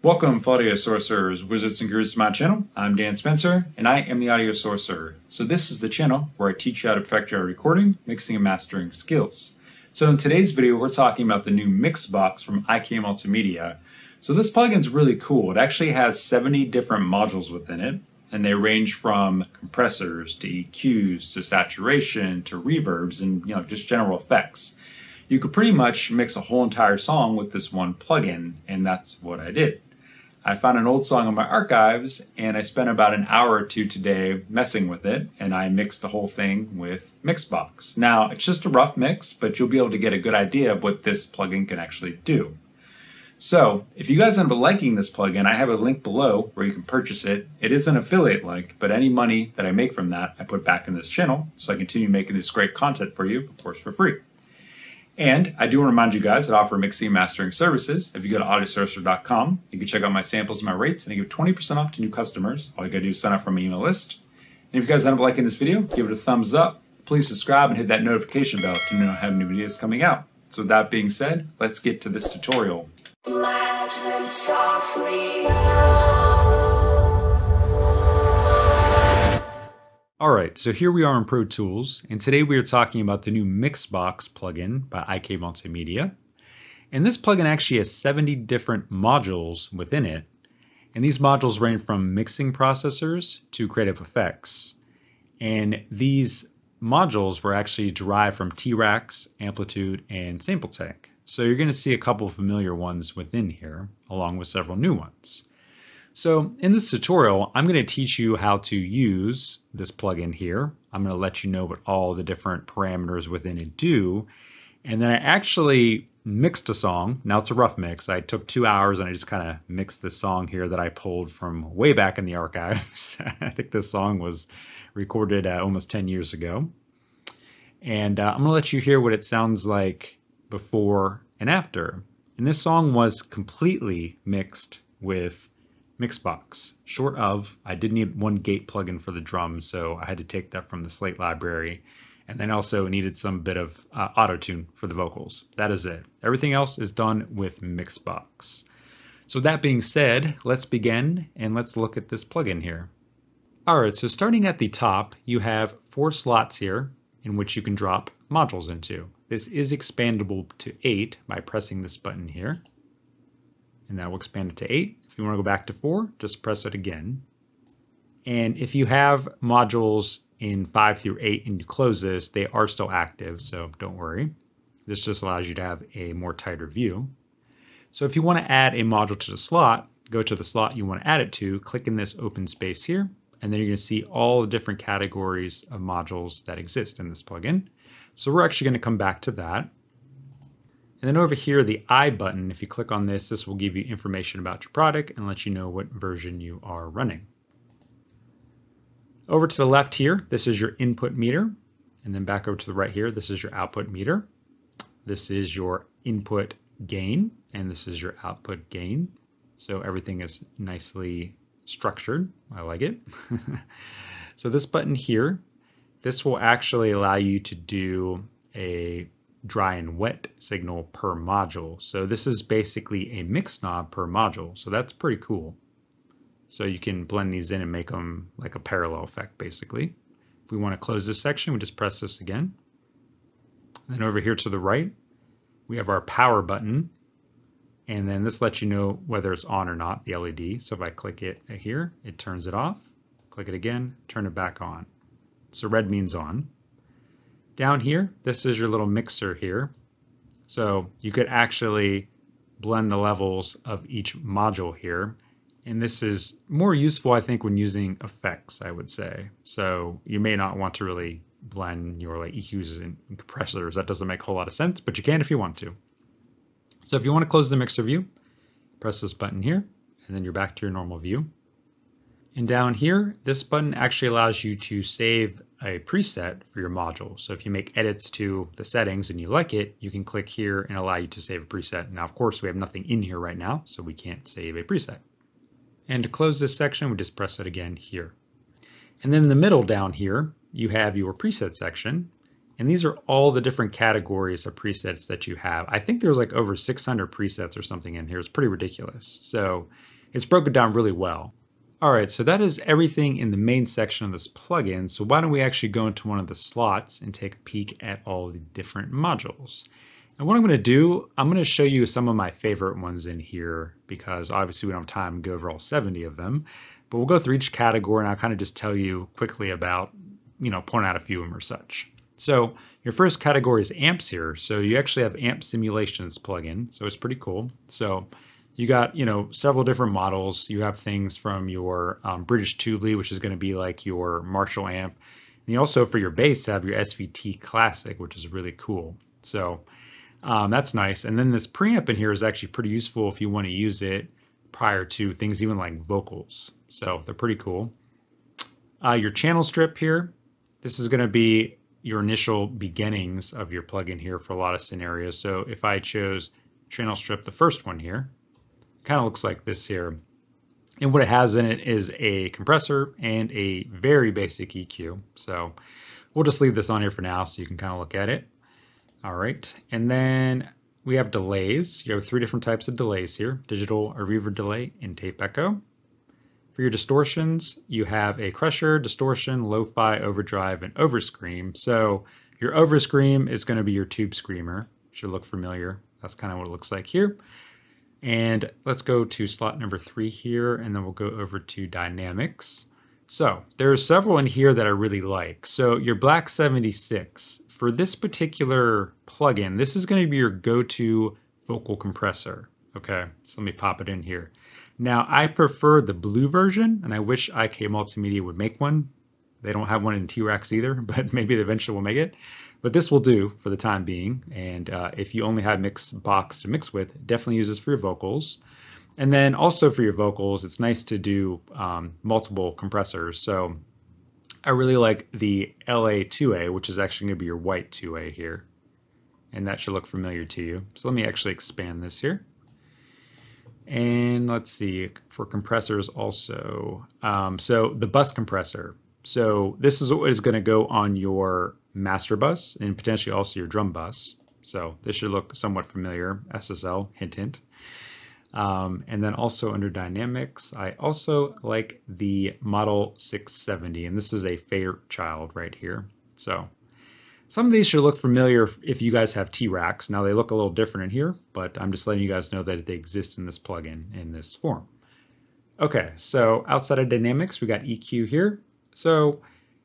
Welcome, Audio Sorcerers, wizards and gurus, to my channel. I'm Dan Spencer, and I am the Audio Sorcerer. So this is the channel where I teach you how to perfect your recording, mixing, and mastering skills. So in today's video, we're talking about the new mix box from IK Multimedia. So this plugin's really cool. It actually has 70 different modules within it, and they range from compressors to EQs to saturation to reverbs and just general effects. You could pretty much mix a whole entire song with this one plugin, and that's what I did. I found an old song in my archives, and I spent about an hour or two today messing with it, and I mixed the whole thing with Mixbox. Now, it's just a rough mix, but you'll be able to get a good idea of what this plugin can actually do. So, if you guys end up liking this plugin, I have a link below where you can purchase it. It is an affiliate link, but any money that I make from that, I put back in this channel, so I continue making this great content for you, of course, for free. And I do want to remind you guys that I offer mixing and mastering services. If you go to audiosorcerer.com, you can check out my samples and my rates, and I give 20% off to new customers. All you gotta do is sign up for my email list. And if you guys end up liking this video, give it a thumbs up. Please subscribe and hit that notification bell to know I have new videos coming out. So with that being said, let's get to this tutorial. Imagine softly now. All right, so here we are in Pro Tools, and today we are talking about the new Mixbox plugin by IK Multimedia. And this plugin actually has 70 different modules within it, and these modules range from mixing processors to creative effects. And these modules were actually derived from T-Racks, Amplitude, and SampleTank. So you're going to see a couple familiar ones within here, along with several new ones. So in this tutorial, I'm going to teach you how to use this plugin here. I'm going to let you know what all the different parameters within it do. And then I actually mixed a song. Now it's a rough mix. I took 2 hours and I just kind of mixed this song here that I pulled from way back in the archives. I think this song was recorded almost 10 years ago. And I'm going to let you hear what it sounds like before and after. And this song was completely mixed with Mixbox. Short of, I did need one gate plugin for the drums, so I had to take that from the Slate library, and then also needed some bit of auto-tune for the vocals. That is it. Everything else is done with Mixbox. So that being said, let's begin and let's look at this plugin here. All right, so starting at the top, you have 4 slots here in which you can drop modules into. This is expandable to 8 by pressing this button here, and that will expand it to 8. If you want to go back to 4, just press it again. And if you have modules in 5 through 8 and you close this, they are still active, so don't worry. This just allows you to have a more tighter view. So if you want to add a module to the slot, go to the slot you want to add it to, click in this open space here, and then you're going to see all the different categories of modules that exist in this plugin. So we're actually going to come back to that. And then over here, the I button, if you click on this, this will give you information about your product and let you know what version you are running. Over to the left here, this is your input meter. And then back over to the right here, this is your output meter. This is your input gain, and this is your output gain. So everything is nicely structured. I like it. So this button here, this will actually allow you to do a dry and wet signal per module. So this is basically a mix knob per module. So that's pretty cool. So you can blend these in and make them like a parallel effect, basically. If we want to close this section, we just press this again. And then over here to the right, we have our power button. And then this lets you know whether it's on or not, the LED. So if I click it here, it turns it off. Click it again, turn it back on. So red means on. Down here, this is your little mixer here. So you could actually blend the levels of each module here. And this is more useful, I think, when using effects, I would say. So you may not want to really blend your like EQs and compressors. That doesn't make a whole lot of sense, but you can if you want to. So if you want to close the mixer view, press this button here, and then you're back to your normal view. And down here, this button actually allows you to save a preset for your module. So if you make edits to the settings and you like it, you can click here and allow you to save a preset. Now, of course, we have nothing in here right now, so we can't save a preset. And to close this section, we just press it again here. And then in the middle down here, you have your preset section. And these are all the different categories of presets that you have. I think there's like over 600 presets or something in here. It's pretty ridiculous. So it's broken down really well. All right, so that is everything in the main section of this plugin. So why don't we actually go into one of the slots and take a peek at all the different modules. And what I'm gonna do, I'm gonna show you some of my favorite ones in here because obviously we don't have time to go over all 70 of them, but we'll go through each category and I'll kind of just tell you quickly about, you know, point out a few of them or such. So your first category is amps here. So you actually have amp simulations plugin. So it's pretty cool. So you got, you know, several different models. You have things from your British Tubely, which is going to be like your Marshall amp. And you also for your bass have your SVT Classic, which is really cool. So that's nice. And then this preamp in here is actually pretty useful if you want to use it prior to things even like vocals. So they're pretty cool. Your channel strip here, this is going to be your initial beginnings of your plugin here for a lot of scenarios. So if I chose channel strip, the first one here, kind of looks like this here. And what it has in it is a compressor and a very basic EQ. So we'll just leave this on here for now so you can kind of look at it. All right. And then we have delays. You have three different types of delays here, digital, a reverb delay, and tape echo. For your distortions, you have a crusher, distortion, lo-fi, overdrive, and overscream. So your overscream is going to be your tube screamer. Should look familiar. That's kind of what it looks like here. And let's go to slot number 3 here, and then we'll go over to dynamics. So there are several in here that I really like. So your Black 76, for this particular plugin, this is going to be your go-to vocal compressor. Okay, so let me pop it in here. Now I prefer the blue version, and I wish IK Multimedia would make one. They don't have one in T-Racks either, but maybe they eventually will make it. But this will do for the time being. And if you only have Mixbox to mix with, definitely use this for your vocals. And then also for your vocals, it's nice to do multiple compressors. So I really like the LA-2A, which is actually going to be your white 2A here. And that should look familiar to you. So let me actually expand this here. And let's see, for compressors also. So the bus compressor. So this is what is going to go on your master bus and potentially also your drum bus. So this should look somewhat familiar, SSL, hint, hint. And then also under dynamics, I also like the model 670, and this is a Fairchild right here. So some of these should look familiar if you guys have T-Racks. Now they look a little different in here, but I'm just letting you guys know that they exist in this plugin in this form. Okay, so outside of dynamics, we got EQ here. So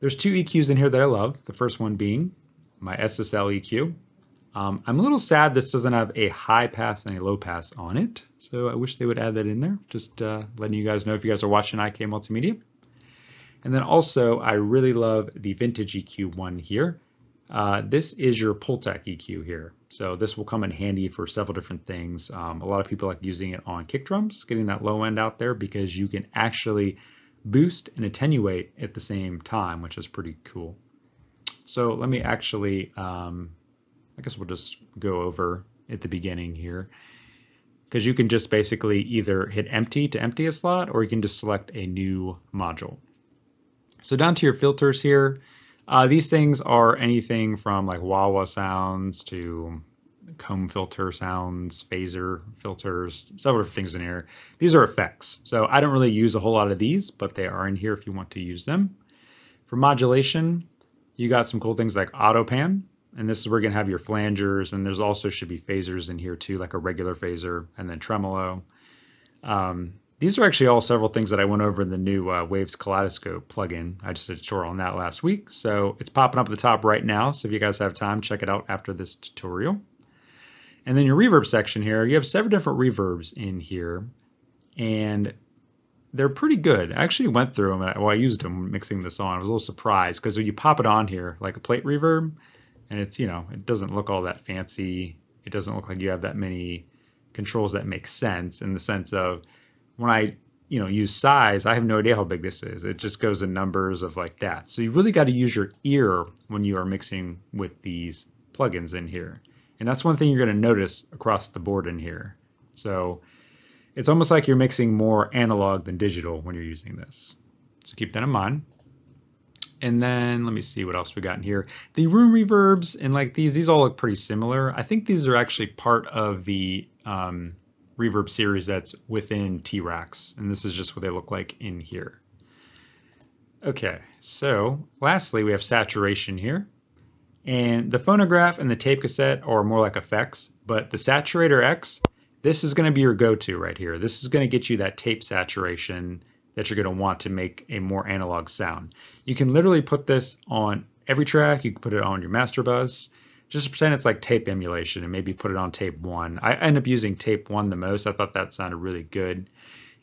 there's two EQs in here that I love. The first one being my SSL EQ. I'm a little sad this doesn't have a high pass and a low pass on it. So I wish they would add that in there. Just letting you guys know if you guys are watching IK Multimedia. And then also I really love the vintage EQ one here. This is your Pultec EQ here. So this will come in handy for several different things. A lot of people like using it on kick drums, getting that low end out there because you can actually boost and attenuate at the same time, which is pretty cool. So let me actually, I guess we'll just go over at the beginning here because you can just basically either hit empty to empty a slot or you can just select a new module. So down to your filters here, these things are anything from like wah-wah sounds to comb filter sounds, phaser filters, several different things in here. These are effects. So I don't really use a whole lot of these, but they are in here if you want to use them. For modulation, you got some cool things like auto pan. And this is where you're gonna have your flangers, and there's also should be phasers in here too, like a regular phaser and then tremolo. These are actually all several things that I went over in the new Waves Kaleidoscope plugin. I just did a tutorial on that last week. So it's popping up at the top right now. So if you guys have time, check it out after this tutorial. And then your reverb section here, you have several different reverbs in here, and they're pretty good. I actually went through them, well, I used them mixing this on. I was a little surprised because when you pop it on here, like a plate reverb, and it's, you know, it doesn't look all that fancy. It doesn't look like you have that many controls that make sense in the sense of when I, you know, use size, I have no idea how big this is. It just goes in numbers of like that. So you really got to use your ear when you are mixing with these plugins in here. And that's one thing you're going to notice across the board in here. So it's almost like you're mixing more analog than digital when you're using this. So keep that in mind. And then let me see what else we got in here. The room reverbs and like these all look pretty similar. I think these are actually part of the reverb series that's within T-Racks. And this is just what they look like in here. Okay, so lastly, we have saturation here. And the phonograph and the tape cassette are more like effects, but the Saturator X, this is gonna be your go-to right here. This is gonna get you that tape saturation that you're gonna want to make a more analog sound. You can literally put this on every track. You can put it on your master bus. Just pretend it's like tape emulation and maybe put it on tape one. I end up using tape one the most. I thought that sounded really good.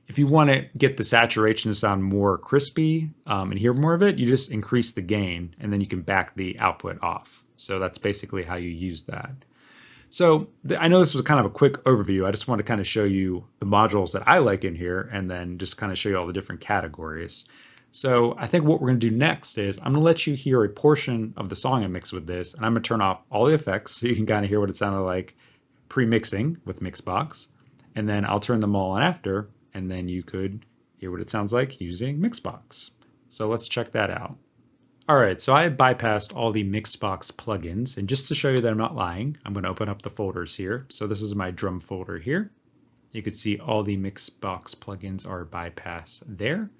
If you want to get the saturation to sound more crispy and hear more of it, you just increase the gain and then you can back the output off. So that's basically how you use that. So I know this was kind of a quick overview. I just want to kind of show you the modules that I like in here and then just kind of show you all the different categories. So I think what we're going to do next is I'm going to let you hear a portion of the song I mixed with this, and I'm going to turn off all the effects so you can kind of hear what it sounded like pre-mixing with Mixbox, and then I'll turn them all on after, and then you could hear what it sounds like using Mixbox. So let's check that out. All right, so I bypassed all the Mixbox plugins, and just to show you that I'm not lying, I'm gonna open up the folders here. So this is my drum folder here. You can see all the Mixbox plugins are bypassed there.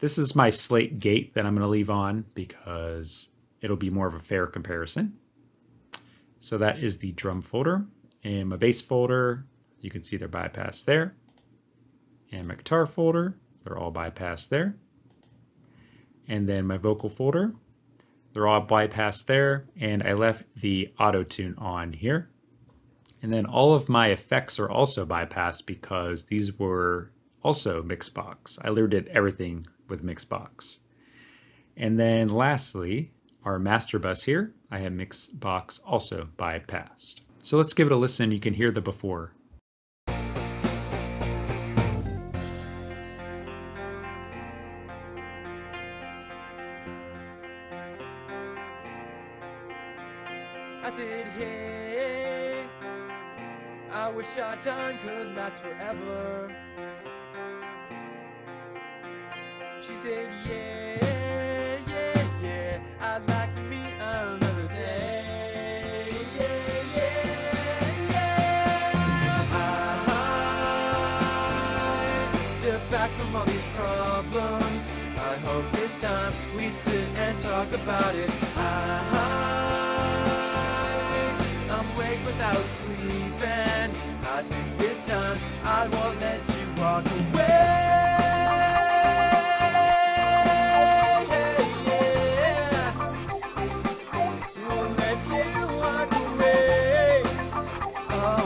This is my Slate gate that I'm gonna leave on because it'll be more of a fair comparison. So that is the drum folder. And my bass folder, you can see they're bypassed there. And my guitar folder, they're all bypassed there. And then my vocal folder, they're all bypassed there. And I left the auto tune on here. And then all of my effects are also bypassed because these were also Mixbox. I literally did everything with Mixbox. And then lastly, our master bus here, I have Mixbox also bypassed. So let's give it a listen. You can hear the before. I sit here, I wish our time could last forever. She said, yeah, yeah, yeah, I'd like to meet another day. Yeah, yeah, yeah. I step back from all these problems. I hope this time we'd sit and talk about it. Without sleeping, I think this time I won't let you walk away. Won't let you walk away. Oh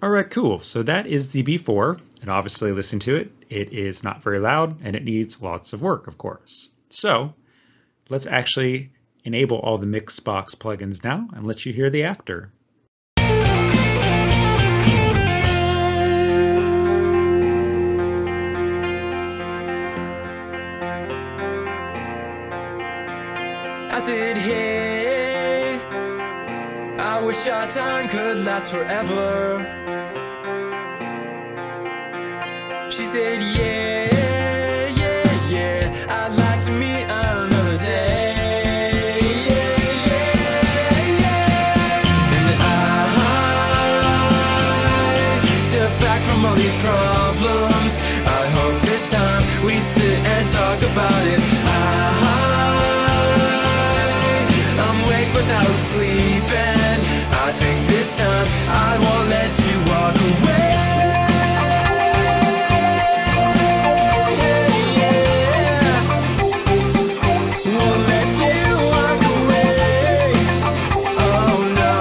no. All right, cool. So that is the B4, and obviously listen to it. It is not very loud, and it needs lots of work, of course. So let's actually enable all the Mixbox plugins now and let you hear the after. I sit here, I wish our time could last forever. She said, yeah. We'd sit and talk about it. I'm awake without sleeping. I think this time I won't let you walk away. Won't let you walk away. Oh no.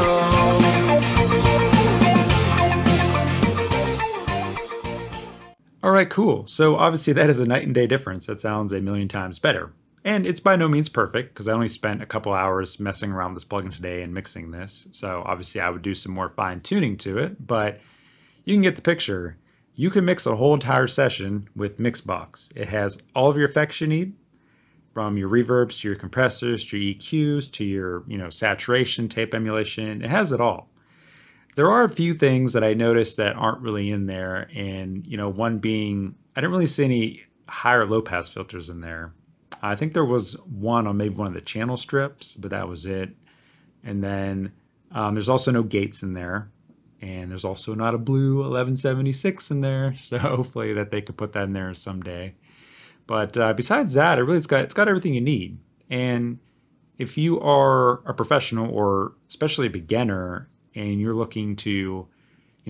All right, cool. So obviously that is a night and day difference. That sounds a million times better. And it's by no means perfect because I only spent a couple hours messing around with this plugin today and mixing this. So obviously I would do some more fine tuning to it, but you can get the picture. You can mix a whole entire session with Mixbox. It has all of your effects you need, from your reverbs to your compressors to your EQs to your saturation, tape emulation. It has it all. There are a few things that I noticed that aren't really in there. And, you know, one being, I didn't really see any high or low pass filters in there. I think there was one on maybe one of the channel strips, but that was it. And then there's also no gates in there. And there's also not a blue 1176 in there. So hopefully that they could put that in there someday. But besides that, it really, it's got everything you need. And if you are a professional or especially a beginner and you're looking to, you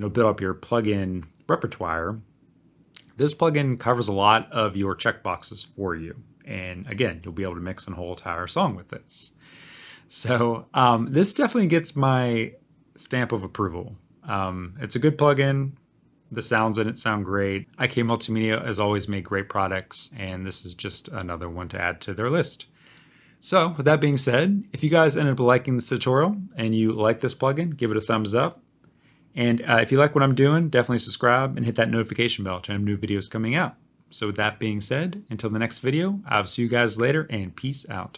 know, build up your plugin repertoire, this plugin covers a lot of your checkboxes for you. And again, you'll be able to mix a whole entire song with this. So this definitely gets my stamp of approval. It's a good plugin. The sounds in it sound great. IK Multimedia has always made great products, and this is just another one to add to their list. So with that being said, if you guys ended up liking this tutorial and you like this plugin, give it a thumbs up. And if you like what I'm doing, definitely subscribe and hit that notification bell to have new videos coming out. So with that being said, until the next video, I'll see you guys later, and peace out.